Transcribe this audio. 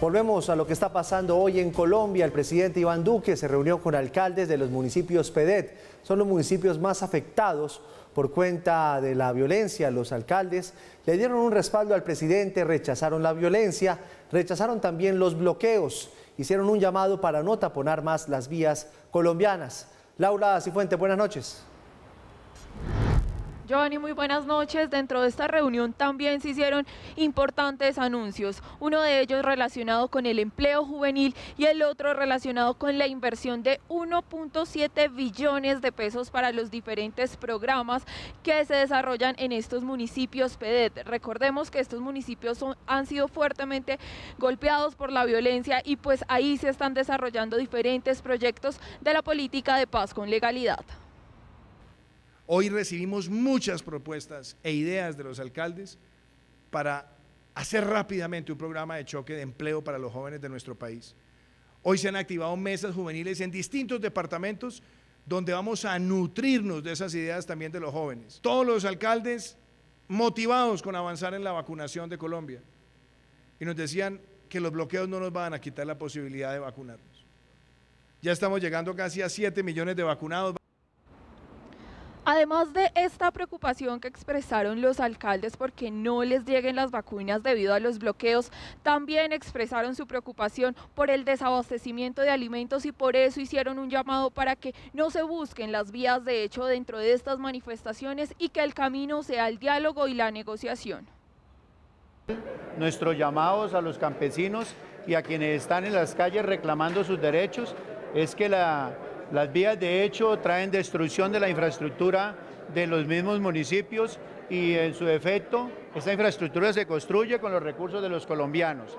Volvemos a lo que está pasando hoy en Colombia. El presidente Iván Duque se reunió con alcaldes de los municipios PEDET. Son los municipios más afectados por cuenta de la violencia. Los alcaldes le dieron un respaldo al presidente, rechazaron la violencia, rechazaron también los bloqueos. Hicieron un llamado para no taponar más las vías colombianas. Laura Cifuentes, buenas noches. Giovanni, muy buenas noches. Dentro de esta reunión también se hicieron importantes anuncios, uno de ellos relacionado con el empleo juvenil y el otro relacionado con la inversión de 1.7 billones de pesos para los diferentes programas que se desarrollan en estos municipios PEDET. Recordemos que estos municipios han sido fuertemente golpeados por la violencia y pues ahí se están desarrollando diferentes proyectos de la política de paz con legalidad. Hoy recibimos muchas propuestas e ideas de los alcaldes para hacer rápidamente un programa de choque de empleo para los jóvenes de nuestro país. Hoy se han activado mesas juveniles en distintos departamentos donde vamos a nutrirnos de esas ideas también de los jóvenes. Todos los alcaldes motivados con avanzar en la vacunación de Colombia, y nos decían que los bloqueos no nos van a quitar la posibilidad de vacunarnos. Ya estamos llegando casi a 7 millones de vacunados. Además de esta preocupación que expresaron los alcaldes porque no les lleguen las vacunas debido a los bloqueos, también expresaron su preocupación por el desabastecimiento de alimentos y por eso hicieron un llamado para que no se busquen las vías de hecho dentro de estas manifestaciones y que el camino sea el diálogo y la negociación. Nuestros llamados a los campesinos y a quienes están en las calles reclamando sus derechos es que las vías de hecho traen destrucción de la infraestructura de los mismos municipios y en su defecto, esta infraestructura se construye con los recursos de los colombianos.